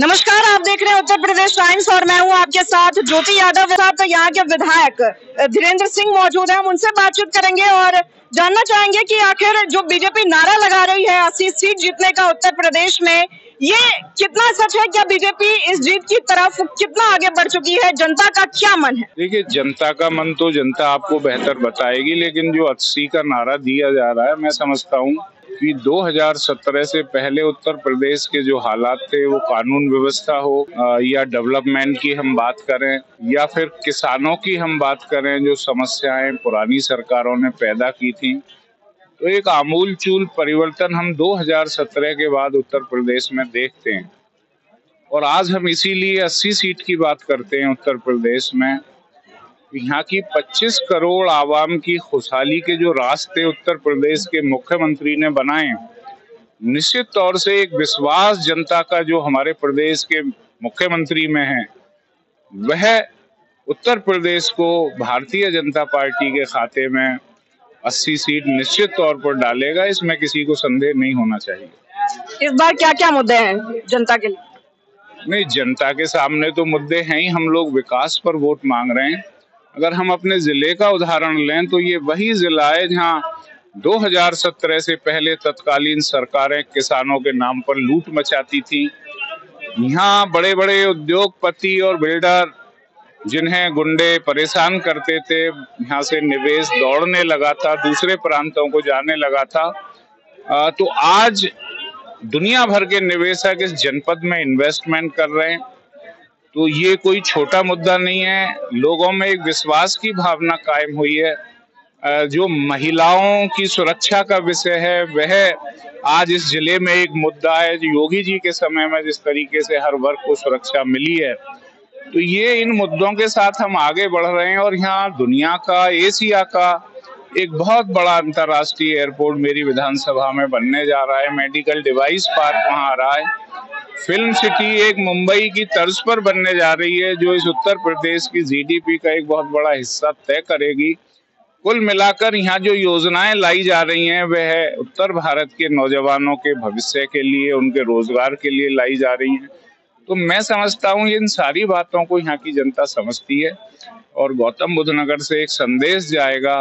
नमस्कार, आप देख रहे हैं उत्तर प्रदेश टाइम्स और मैं हूं आपके साथ ज्योति यादव। तो यहाँ के विधायक धीरेंद्र सिंह मौजूद हैं। हम उनसे बातचीत करेंगे और जानना चाहेंगे कि आखिर जो बीजेपी नारा लगा रही है 80 सीट जीतने का उत्तर प्रदेश में, ये कितना सच है? क्या बीजेपी इस जीत की तरफ कितना आगे बढ़ चुकी है? जनता का क्या मन है? देखिए, जनता का मन तो जनता आपको बेहतर बताएगी, लेकिन जो 80 का नारा दिया जा रहा है, मैं समझता हूँ 2017 से पहले उत्तर प्रदेश के जो हालात थे, वो कानून व्यवस्था हो या डेवलपमेंट की हम बात करें या फिर किसानों की हम बात करें, जो समस्याएं पुरानी सरकारों ने पैदा की थी, तो एक आमूलचूल परिवर्तन हम 2017 के बाद उत्तर प्रदेश में देखते हैं। और आज हम इसीलिए 80 सीट की बात करते हैं उत्तर प्रदेश में। यहाँ की 25 करोड़ आवाम की खुशहाली के जो रास्ते उत्तर प्रदेश के मुख्यमंत्री ने बनाए, निश्चित तौर से एक विश्वास जनता का जो हमारे प्रदेश के मुख्यमंत्री में है, वह उत्तर प्रदेश को भारतीय जनता पार्टी के खाते में 80 सीट निश्चित तौर पर डालेगा। इसमें किसी को संदेह नहीं होना चाहिए। इस बार क्या क्या मुद्दे हैं जनता के लिए? नहीं, जनता के सामने तो मुद्दे हैं ही। हम लोग विकास पर वोट मांग रहे हैं। अगर हम अपने जिले का उदाहरण लें तो ये वही जिला है जहाँ 2017 से पहले तत्कालीन सरकारें किसानों के नाम पर लूट मचाती थी। यहाँ बड़े बड़े उद्योगपति और बिल्डर, जिन्हें गुंडे परेशान करते थे, यहाँ से निवेश दौड़ने लगा था, दूसरे प्रांतों को जाने लगा था। तो आज दुनिया भर के निवेशक इस जनपद में इन्वेस्टमेंट कर रहे हैं। तो ये कोई छोटा मुद्दा नहीं है। लोगों में एक विश्वास की भावना कायम हुई है। जो महिलाओं की सुरक्षा का विषय है, वह आज इस जिले में एक मुद्दा है। जो योगी जी के समय में जिस तरीके से हर वर्ग को सुरक्षा मिली है, तो ये इन मुद्दों के साथ हम आगे बढ़ रहे हैं। और यहाँ दुनिया का, एशिया का एक बहुत बड़ा अंतर्राष्ट्रीय एयरपोर्ट मेरी विधानसभा में बनने जा रहा है। मेडिकल डिवाइस पार्क वहाँ आ रहा है। फिल्म सिटी एक मुंबई की तर्ज पर बनने जा रही है, जो इस उत्तर प्रदेश की जीडीपी का एक बहुत बड़ा हिस्सा तय करेगी। कुल मिलाकर यहाँ जो योजनाएं लाई जा रही हैं, वह उत्तर भारत के नौजवानों के भविष्य के लिए, उनके रोजगार के लिए लाई जा रही हैं। तो मैं समझता हूँ इन सारी बातों को यहाँ की जनता समझती है और गौतम बुद्ध नगर से एक संदेश जाएगा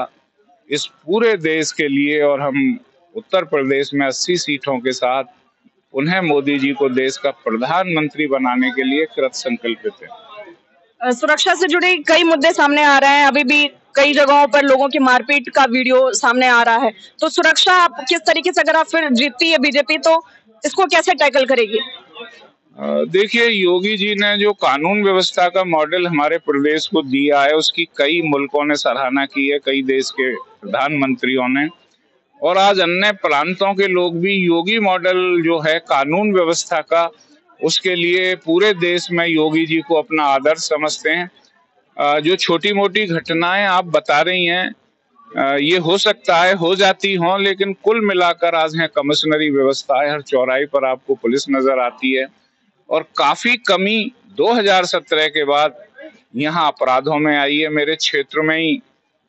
इस पूरे देश के लिए। और हम उत्तर प्रदेश में 80 सीटों के साथ उन्हें मोदी जी को देश का प्रधानमंत्री बनाने के लिए कृत संकल्पित है। सुरक्षा से जुड़े कई मुद्दे सामने आ रहे हैं। अभी भी कई जगहों पर लोगों की मारपीट का वीडियो सामने आ रहा है। तो सुरक्षा आप किस तरीके से, अगर आप फिर जीतती है बीजेपी, तो इसको कैसे टैकल करेगी? देखिए, योगी जी ने जो कानून व्यवस्था का मॉडल हमारे प्रदेश को दिया है, उसकी कई मुल्कों ने सराहना की है, कई देश के प्रधानमंत्रियों ने। और आज अन्य प्रांतों के लोग भी योगी मॉडल जो है कानून व्यवस्था का, उसके लिए पूरे देश में योगी जी को अपना आदर्श समझते हैं। जो छोटी मोटी घटनाएं आप बता रही हैं, ये हो सकता है हो जाती हों, लेकिन कुल मिलाकर आज है कमिश्नरी व्यवस्था है, हर चौराहे पर आपको पुलिस नजर आती है। और काफी कमी 2017 के बाद यहाँ अपराधों में आई है। मेरे क्षेत्र में ही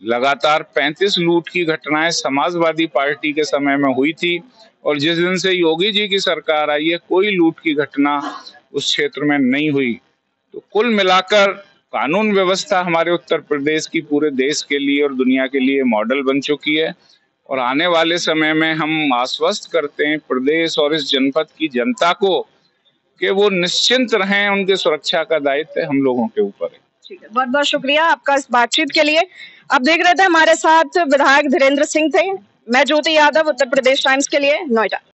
लगातार 35 लूट की घटनाएं समाजवादी पार्टी के समय में हुई थी, और जिस दिन से योगी जी की सरकार आई है, कोई लूट की घटना उस क्षेत्र में नहीं हुई। तो कुल मिलाकर कानून व्यवस्था हमारे उत्तर प्रदेश की पूरे देश के लिए और दुनिया के लिए मॉडल बन चुकी है। और आने वाले समय में हम आश्वस्त करते हैं प्रदेश और इस जनपद की जनता को कि वो निश्चिंत रहें। उनके सुरक्षा का दायित्व हम लोगों के ऊपर है। ठीक है, बहुत बहुत शुक्रिया आपका इस बातचीत के लिए। आप देख रहे थे हमारे साथ विधायक धीरेंद्र सिंह थे। मैं ज्योति यादव, उत्तर प्रदेश टाइम्स के लिए, नोएडा।